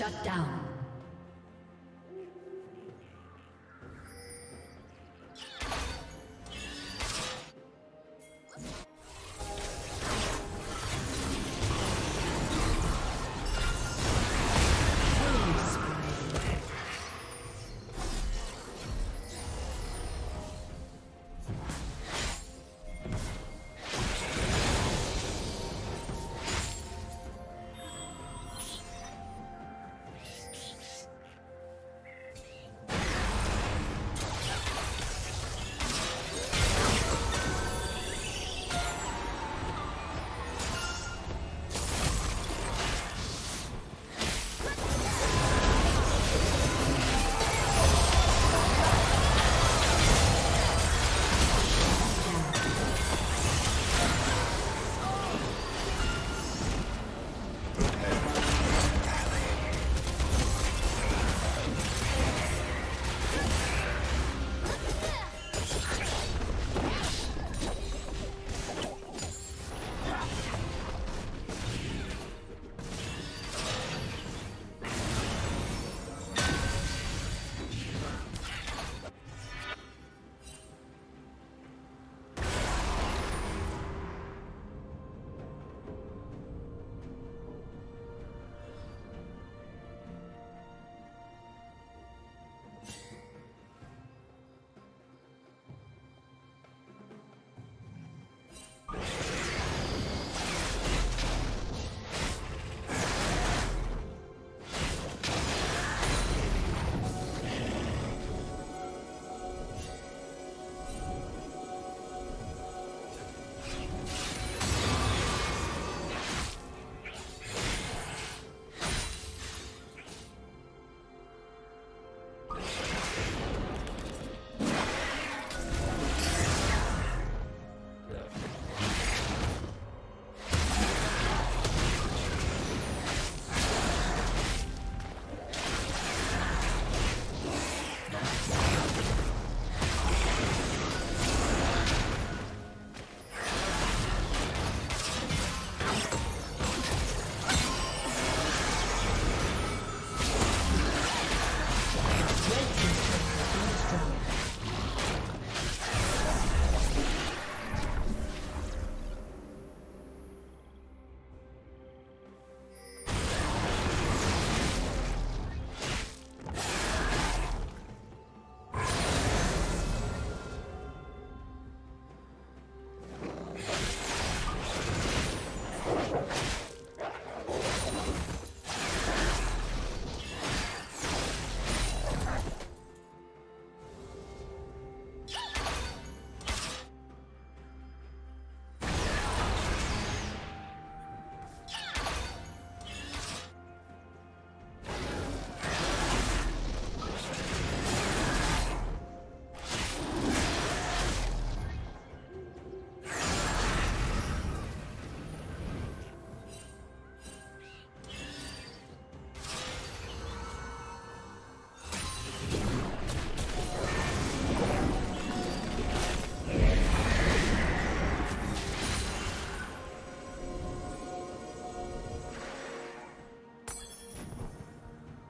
Shut down.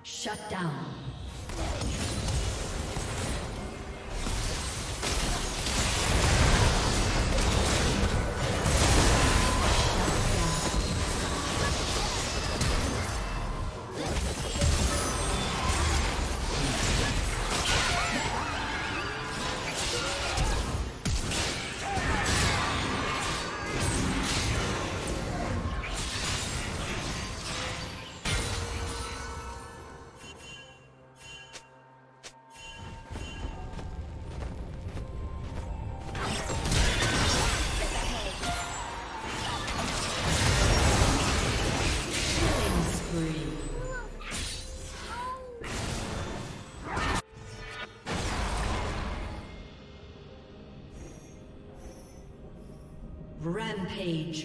Shut down. Rampage.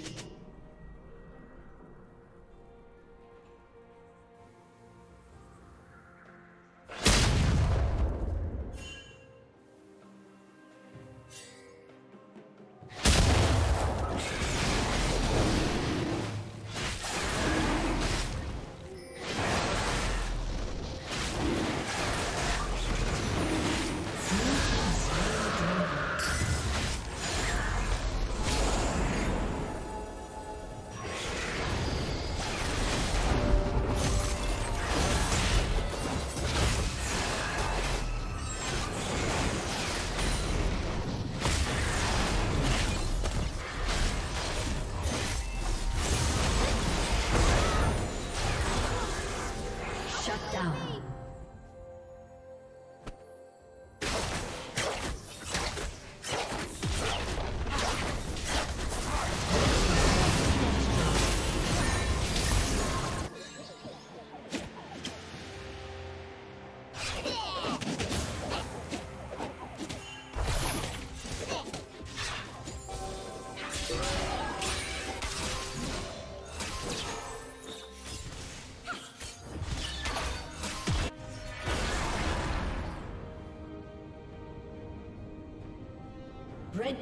Red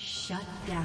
Shut down.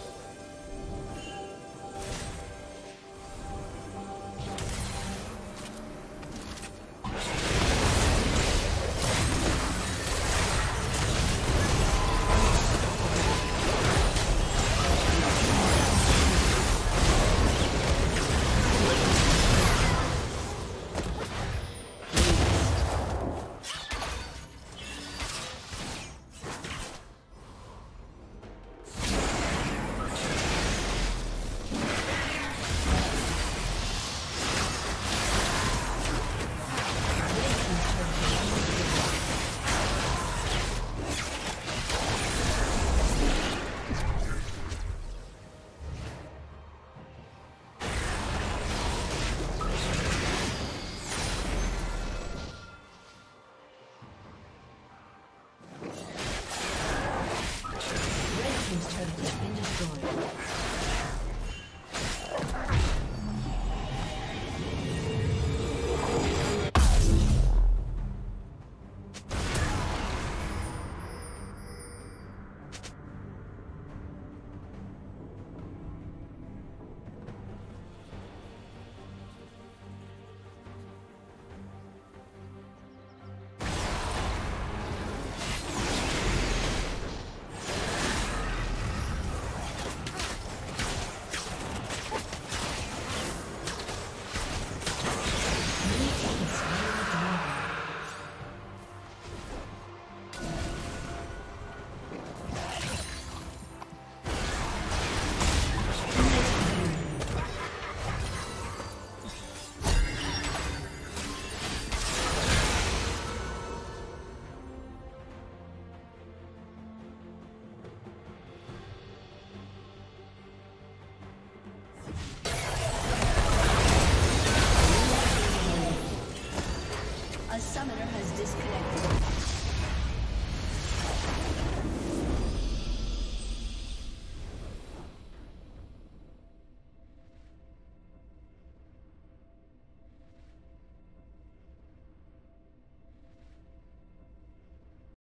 Summoner has disconnected.